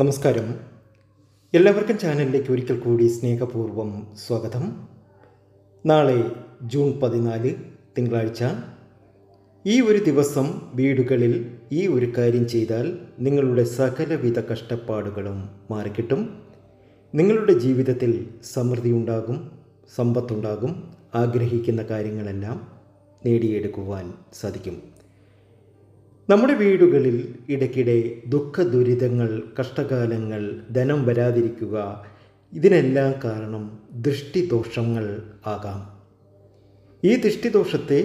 നമസ്കാരം, എല്ലാവർക്കും ചാനലിലേക്ക് ഒരിക്കൽ കൂടി സ്നേഹപൂർവ്വം സ്വാഗതം. നാളെ ജൂൺ 14 തിങ്കളാഴ്ച. ഈ ഒരു ദിവസം വീടുകളിൽ ഈ ഒരു കാര്യം ചെയ്താൽ നിങ്ങളുടെ സകലവിധ കഷ്ടപ്പാടുകളും മാറിക്കിട്ടും. നിങ്ങളുടെ ജീവിതത്തിൽ സമൃദ്ധിയുണ്ടാകും, സമ്പത്തുണ്ടാകും. ആഗ്രഹിക്കുന്ന കാര്യങ്ങളെല്ലാം നേടിയെടുക്കുവാൻ സാധിക്കും. നമ്മുടെ വീടുകളിൽ ഇടയ്ക്കിടെ ദുഃഖ ദുരിതങ്ങൾ, കഷ്ടകാലങ്ങൾ, ധനം വരാതിരിക്കുക, ഇതിനെല്ലാം കാരണം ദൃഷ്ടിദോഷങ്ങൾ ആകാം. ഈ ദൃഷ്ടിദോഷത്തെ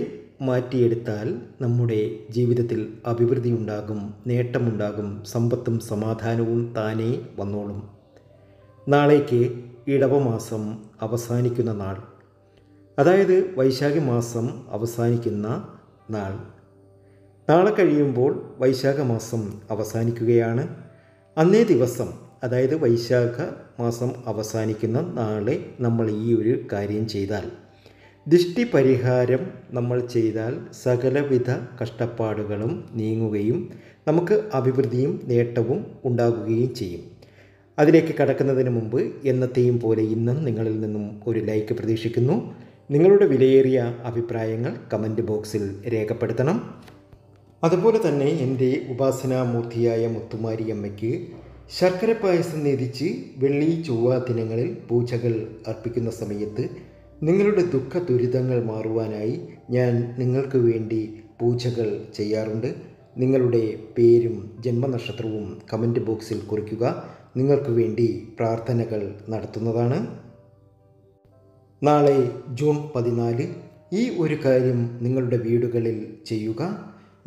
മാറ്റിയെടുത്താൽ നമ്മുടെ ജീവിതത്തിൽ അഭിവൃദ്ധി ഉണ്ടാകും, നേട്ടമുണ്ടാകും, സമ്പത്തും സമാധാനവും താനേ വന്നോളും. നാളേക്ക് ഇടവമാസം അവസാനിക്കുന്ന നാൾ, അതായത് വൈശാഖ മാസം അവസാനിക്കുന്ന നാൾ. നാളെ കഴിയുമ്പോൾ വൈശാഖ മാസം അവസാനിക്കുകയാണ്. അന്നേ ദിവസം, അതായത് വൈശാഖ മാസം അവസാനിക്കുന്ന നാളെ നമ്മൾ ഈ ഒരു കാര്യം ചെയ്താൽ, ദൃഷ്ടി പരിഹാരം നമ്മൾ ചെയ്താൽ സകലവിധ കഷ്ടപ്പാടുകളും നീങ്ങുകയും നമുക്ക് അഭിവൃദ്ധിയും നേട്ടവും ഉണ്ടാകുകയും ചെയ്യും. അതിലേക്ക് കടക്കുന്നതിന് മുമ്പ് എന്നത്തെയും പോലെ ഇന്നും നിങ്ങളിൽ നിന്നും ഒരു ലൈക്ക് പ്രതീക്ഷിക്കുന്നു. നിങ്ങളുടെ വിലയേറിയ അഭിപ്രായങ്ങൾ കമൻറ്റ് ബോക്സിൽ രേഖപ്പെടുത്തണം. അതുപോലെ തന്നെ എൻ്റെ ഉപാസനാമൂർത്തിയായ മുത്തുമാരിയമ്മയ്ക്ക് ശർക്കര പായസം നേദിച്ച് വെള്ളി ചൊവ്വ ദിനങ്ങളിൽ പൂജകൾ അർപ്പിക്കുന്ന സമയത്ത് നിങ്ങളുടെ ദുഃഖ ദുരിതങ്ങൾ മാറുവാനായി ഞാൻ നിങ്ങൾക്ക് വേണ്ടി പൂജകൾ ചെയ്യാറുണ്ട്. നിങ്ങളുടെ പേരും ജന്മനക്ഷത്രവും കമൻറ്റ് ബോക്സിൽ കുറിക്കുക. നിങ്ങൾക്ക് വേണ്ടി പ്രാർത്ഥനകൾ നടത്തുന്നതാണ്. നാളെ ജൂൺ 14 ഈ ഒരു കാര്യം നിങ്ങളുടെ വീടുകളിൽ ചെയ്യുക.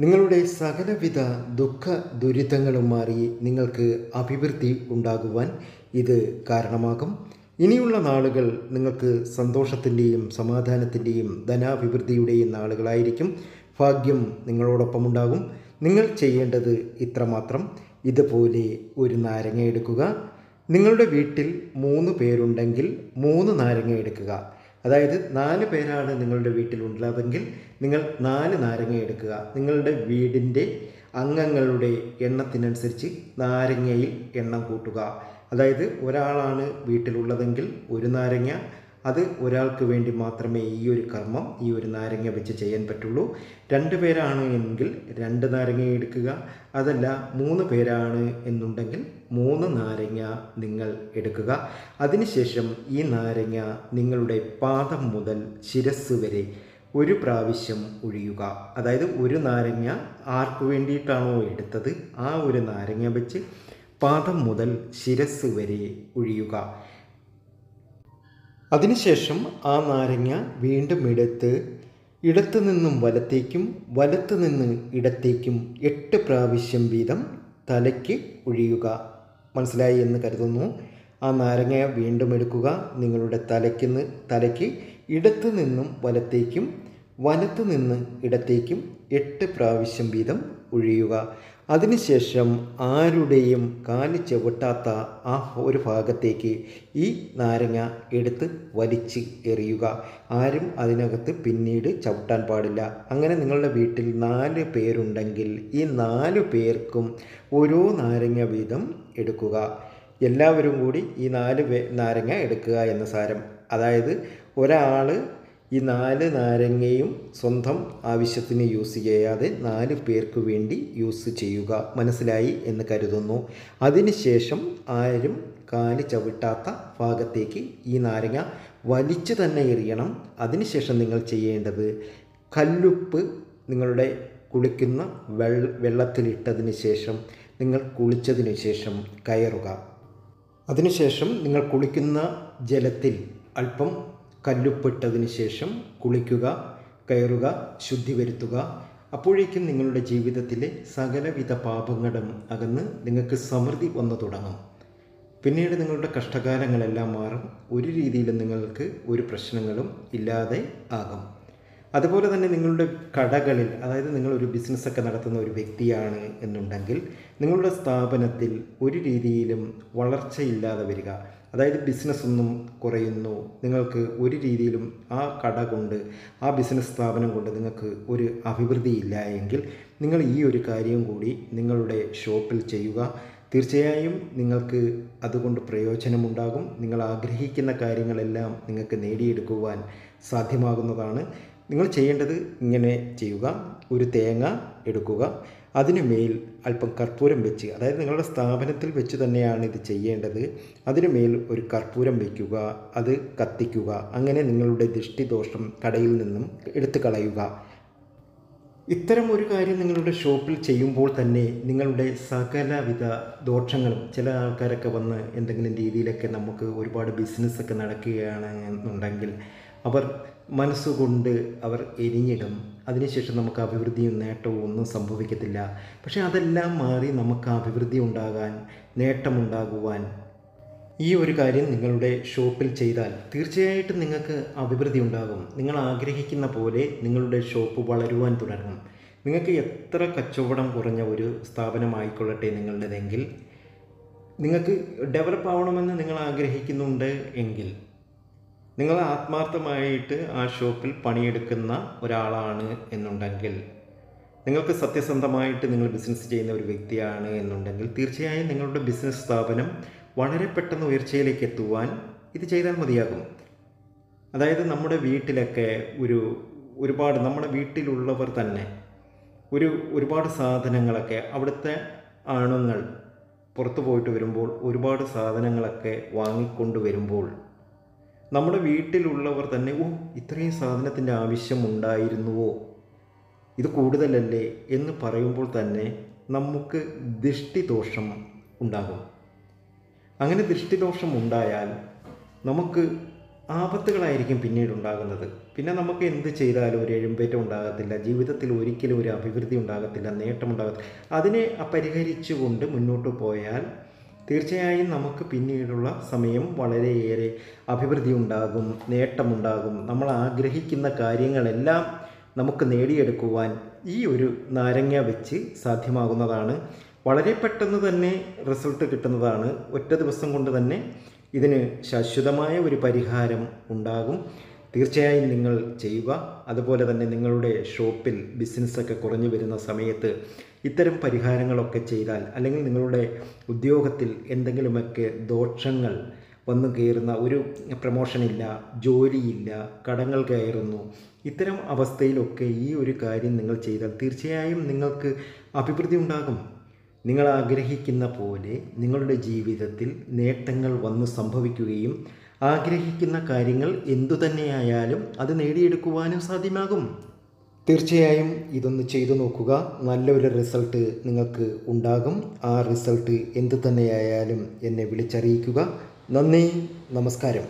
നിങ്ങളുടെ സകലവിധ ദുഃഖ ദുരിതങ്ങളും മാറി നിങ്ങൾക്ക് അഭിവൃദ്ധി ഉണ്ടാകുവാൻ ഇത് കാരണമാകും. ഇനിയുള്ള നാളുകൾ നിങ്ങൾക്ക് സന്തോഷത്തിൻ്റെയും സമാധാനത്തിൻ്റെയും ധനാഭിവൃദ്ധിയുടെയും നാളുകളായിരിക്കും. ഭാഗ്യം നിങ്ങളോടൊപ്പം ഉണ്ടാകും. നിങ്ങൾ ചെയ്യേണ്ടത് ഇത്രമാത്രം. ഇതുപോലെ ഒരു നാരങ്ങ എടുക്കുക. നിങ്ങളുടെ വീട്ടിൽ 3 പേരുണ്ടെങ്കിൽ 3 നാരങ്ങ എടുക്കുക. അതായത് 4 പേരാണ് നിങ്ങളുടെ വീട്ടിലുള്ളതെങ്കിൽ നിങ്ങൾ 4 നാരങ്ങ എടുക്കുക. നിങ്ങളുടെ വീടിൻ്റെ അംഗങ്ങളുടെ എണ്ണത്തിനനുസരിച്ച് നാരങ്ങയിൽ എണ്ണം കൂട്ടുക. അതായത് ഒരാളാണ് വീട്ടിലുള്ളതെങ്കിൽ 1 നാരങ്ങ, അത് ഒരാൾക്ക് വേണ്ടി മാത്രമേ ഈ ഒരു കർമ്മം ഈ ഒരു നാരങ്ങ വെച്ച് ചെയ്യാൻ പറ്റുള്ളൂ. 2 പേരാണ് എങ്കിൽ 2 നാരങ്ങ എടുക്കുക. അതല്ല 3 പേരാണ് എന്നുണ്ടെങ്കിൽ 3 നാരങ്ങ നിങ്ങൾ എടുക്കുക. അതിനുശേഷം ഈ നാരങ്ങ നിങ്ങളുടെ പാദം മുതൽ ശിരസ് വരെ 1 പ്രാവശ്യം ഒഴിയുക. അതായത് 1 നാരങ്ങ ആർക്ക് വേണ്ടിയിട്ടാണോ എടുത്തത് ആ 1 നാരങ്ങ വെച്ച് പാദം മുതൽ ശിരസ് വരെ ഒഴിയുക. അതിനുശേഷം ആ നാരങ്ങ വീണ്ടും എടുത്ത് ഇടത്തു നിന്നും വലത്തേക്കും വലത്തു നിന്ന് ഇടത്തേക്കും 8 പ്രാവശ്യം വീതം തലയ്ക്ക് ഒഴിയുക. മനസ്സിലായി എന്ന് കരുതുന്നു. ആ നാരങ്ങ വീണ്ടും എടുക്കുക. നിങ്ങളുടെ തലയ്ക്ക് ഇടത്തു നിന്നും വലത്തേക്കും വലത്തു നിന്ന് ഇടത്തേക്കും 8 പ്രാവശ്യം വീതം ഒഴിയുക. അതിനുശേഷം ആരുടെയും കാല് ചവിട്ടാത്ത ആ ഒരു ഭാഗത്തേക്ക് ഈ നാരങ്ങ എടുത്ത് വലിച്ച് എറിയുക. ആരും അതിനകത്ത് പിന്നീട് ചവിട്ടാൻ പാടില്ല. അങ്ങനെ നിങ്ങളുടെ വീട്ടിൽ 4 പേരുണ്ടെങ്കിൽ ഈ 4 പേർക്കും ഓരോ നാരങ്ങ വീതം എടുക്കുക. എല്ലാവരും കൂടി ഈ 4 നാരങ്ങ എടുക്കുക എന്ന സാരം. അതായത് ഒരാൾ ഈ 4 നാരങ്ങയും സ്വന്തം ആവശ്യത്തിന് യൂസ് ചെയ്യാതെ 4 പേർക്ക് വേണ്ടി യൂസ് ചെയ്യുക. മനസ്സിലായി എന്ന് കരുതുന്നു. അതിനുശേഷം ആരും കാല് ചവിട്ടാത്ത ഭാഗത്തേക്ക് ഈ നാരങ്ങ വലിച്ചു തന്നെ എറിയണം. അതിനുശേഷം നിങ്ങൾ ചെയ്യേണ്ടത് കല്ലുപ്പ് നിങ്ങളുടെ കുളിക്കുന്ന വെള്ളത്തിലിട്ടതിന് ശേഷം നിങ്ങൾ കുളിച്ചതിന് ശേഷം കയറുക. അതിനുശേഷം നിങ്ങൾ കുളിക്കുന്ന ജലത്തിൽ അല്പം കല്ലുപ്പിട്ടതിന് ശേഷം കുളിക്കുക, കയറുക, ശുദ്ധി വരുത്തുക. അപ്പോഴേക്കും നിങ്ങളുടെ ജീവിതത്തിലെ സകലവിധ പാപങ്ങളും അകന്ന് നിങ്ങൾക്ക് സമൃദ്ധി വന്നു തുടങ്ങും. പിന്നീട് നിങ്ങളുടെ കഷ്ടകാലങ്ങളെല്ലാം മാറും. ഒരു രീതിയിലും നിങ്ങൾക്ക് ഒരു പ്രശ്നങ്ങളും ഇല്ലാതെ ആകും. അതുപോലെ തന്നെ നിങ്ങളുടെ കടകളിൽ, അതായത് നിങ്ങളൊരു ബിസിനസ്സൊക്കെ നടത്തുന്ന ഒരു വ്യക്തിയാണ് എന്നുണ്ടെങ്കിൽ നിങ്ങളുടെ സ്ഥാപനത്തിൽ ഒരു രീതിയിലും വളർച്ചയില്ലാതെ വരിക. അതായത് ബിസിനസ്സൊന്നും കുറയുന്നു. നിങ്ങൾക്ക് ഒരു രീതിയിലും ആ കട കൊണ്ട്, ആ ബിസിനസ് സ്ഥാപനം കൊണ്ട് നിങ്ങൾക്ക് ഒരു അഭിവൃദ്ധി ഇല്ല എങ്കിൽ നിങ്ങൾ ഈ ഒരു കാര്യം കൂടി നിങ്ങളുടെ ഷോപ്പിൽ ചെയ്യുക. തീർച്ചയായും നിങ്ങൾക്ക് അതുകൊണ്ട് പ്രയോജനമുണ്ടാകും. നിങ്ങൾ ആഗ്രഹിക്കുന്ന കാര്യങ്ങളെല്ലാം നിങ്ങൾക്ക് നേടിയെടുക്കുവാൻ സാധ്യമാകുന്നതാണ്. നിങ്ങൾ ചെയ്യേണ്ടത് ഇങ്ങനെ ചെയ്യുക. ഒരു തേങ്ങ എടുക്കുക, അതിനുമേൽ അല്പം കർപ്പൂരം വെച്ച്, അതായത് നിങ്ങളുടെ സ്ഥാപനത്തിൽ വെച്ച് തന്നെയാണ് ഇത് ചെയ്യേണ്ടത്. അതിനുമേൽ ഒരു കർപ്പൂരം വയ്ക്കുക, അത് കത്തിക്കുക. അങ്ങനെ നിങ്ങളുടെ ദൃഷ്ടിദോഷം കടയിൽ നിന്നും എടുത്തു കളയുക. ഇത്തരം ഒരു കാര്യം നിങ്ങളുടെ ഷോപ്പിൽ ചെയ്യുമ്പോൾ തന്നെ നിങ്ങളുടെ സകലവിധ ദോഷങ്ങളും, ചില ആൾക്കാരൊക്കെ വന്ന് എന്തെങ്കിലും രീതിയിലൊക്കെ നമുക്ക് ഒരുപാട് ബിസിനസ്സൊക്കെ നടക്കുകയാണ് എന്നുണ്ടെങ്കിൽ അവർ മനസ്സുകൊണ്ട് അവർ എരിഞ്ഞിടും. അതിനുശേഷം നമുക്ക് അഭിവൃദ്ധിയും നേട്ടവും ഒന്നും സംഭവിക്കത്തില്ല. പക്ഷേ അതെല്ലാം മാറി നമുക്ക് അഭിവൃദ്ധി ഉണ്ടാകാൻ, നേട്ടമുണ്ടാകുവാൻ ഈ ഒരു കാര്യം നിങ്ങളുടെ ഷോപ്പിൽ ചെയ്താൽ തീർച്ചയായിട്ടും നിങ്ങൾക്ക് അഭിവൃദ്ധി ഉണ്ടാകും. നിങ്ങൾ ആഗ്രഹിക്കുന്ന പോലെ നിങ്ങളുടെ ഷോപ്പ് വളരുവാൻ തുടങ്ങും. നിങ്ങൾക്ക് എത്ര കച്ചവടം കുറഞ്ഞ ഒരു സ്ഥാപനമായിക്കൊള്ളട്ടെ നിങ്ങളുടേതെങ്കിൽ, നിങ്ങൾക്ക് ഡെവലപ്പ് ആവണമെന്ന് നിങ്ങൾ ആഗ്രഹിക്കുന്നുണ്ട് എങ്കിൽ, നിങ്ങൾ ആത്മാർത്ഥമായിട്ട് ആ ഷോപ്പിൽ പണിയെടുക്കുന്ന ഒരാളാണ് എന്നുണ്ടെങ്കിൽ, നിങ്ങൾക്ക് സത്യസന്ധമായിട്ട് നിങ്ങൾ ബിസിനസ് ചെയ്യുന്ന ഒരു വ്യക്തിയാണ് എന്നുണ്ടെങ്കിൽ, തീർച്ചയായും നിങ്ങളുടെ ബിസിനസ് സ്ഥാപനം വളരെ പെട്ടെന്ന് ഉയർച്ചയിലേക്ക് എത്തുവാൻ ഇത് ചെയ്താൽ മതിയാകും. അതായത് നമ്മുടെ വീട്ടിലൊക്കെ ഒരുപാട് നമ്മുടെ വീട്ടിലുള്ളവർ തന്നെ ഒരുപാട് സാധനങ്ങളൊക്കെ, അവിടുത്തെ ആണുങ്ങൾ പുറത്തു പോയിട്ട് വരുമ്പോൾ ഒരുപാട് സാധനങ്ങളൊക്കെ വാങ്ങിക്കൊണ്ട് വരുമ്പോൾ നമ്മുടെ വീട്ടിലുള്ളവർ തന്നെ, ഓ, ഇത്രയും സാധനത്തിൻ്റെ ആവശ്യമുണ്ടായിരുന്നുവോ, ഇത് കൂടുതലല്ലേ എന്ന് പറയുമ്പോൾ തന്നെ നമുക്ക് ദൃഷ്ടിദോഷം ഉണ്ടാകും. അങ്ങനെ ദൃഷ്ടിദോഷം ഉണ്ടായാൽ നമുക്ക് ആപത്തുകളായിരിക്കും പിന്നീട് ഉണ്ടാകുന്നത്. പിന്നെ നമുക്ക് എന്ത് ചെയ്താലും ഒരു എഴുമ്പേറ്റം ഉണ്ടാകത്തില്ല, ജീവിതത്തിൽ ഒരിക്കലും ഒരു അഭിവൃദ്ധി ഉണ്ടാകത്തില്ല, നേട്ടമുണ്ടാകത്തില്ല. അതിനെ പരിഹരിച്ചുകൊണ്ട് മുന്നോട്ട് പോയാൽ തീർച്ചയായും നമുക്ക് പിന്നീടുള്ള സമയം വളരെയേറെ അഭിവൃദ്ധി ഉണ്ടാകും, നേട്ടമുണ്ടാകും. നമ്മൾ ആഗ്രഹിക്കുന്ന കാര്യങ്ങളെല്ലാം നമുക്ക് നേടിയെടുക്കുവാൻ ഈ ഒരു നാരങ്ങ വെച്ച് സാധ്യമാകുന്നതാണ്. വളരെ പെട്ടെന്ന് തന്നെ റിസൾട്ട് കിട്ടുന്നതാണ്. ഒറ്റ ദിവസം കൊണ്ട് തന്നെ ഇതിന് ശാശ്വതമായ ഒരു പരിഹാരം ഉണ്ടാകും. തീർച്ചയായും നിങ്ങൾ ചെയ്യുക. അതുപോലെ തന്നെ നിങ്ങളുടെ ഷോപ്പിൽ ബിസിനസ്സൊക്കെ കുറഞ്ഞു വരുന്ന സമയത്ത് ഇത്തരം പരിഹാരങ്ങളൊക്കെ ചെയ്താൽ, അല്ലെങ്കിൽ നിങ്ങളുടെ ഉദ്യോഗത്തിൽ എന്തെങ്കിലുമൊക്കെ ദോഷങ്ങൾ വന്നു കയറുന്ന, ഒരു പ്രമോഷനില്ല, ജോലിയില്ല, കടങ്ങൾ കയറുന്നു, ഇത്തരം അവസ്ഥയിലൊക്കെ ഈ ഒരു കാര്യം നിങ്ങൾ ചെയ്താൽ തീർച്ചയായും നിങ്ങൾക്ക് അഭിവൃദ്ധി ഉണ്ടാകും. നിങ്ങൾ ആഗ്രഹിക്കുന്ന പോലെ നിങ്ങളുടെ ജീവിതത്തിൽ നേട്ടങ്ങൾ വന്നു സംഭവിക്കുകയും ആഗ്രഹിക്കുന്ന കാര്യങ്ങൾ എന്തുതന്നെയായാലും അത് നേടിയെടുക്കുവാനും സാധ്യമാകും. തീർച്ചയായും ഇതൊന്ന് ചെയ്തു നോക്കുക. നല്ലൊരു റിസൾട്ട് നിങ്ങൾക്ക് ഉണ്ടാകും. ആ റിസൾട്ട് എന്തു തന്നെയായാലും എന്നെ വിളിച്ചറിയിക്കുക. നന്ദി, നമസ്കാരം.